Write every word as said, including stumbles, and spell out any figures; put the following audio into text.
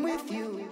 I'm with you.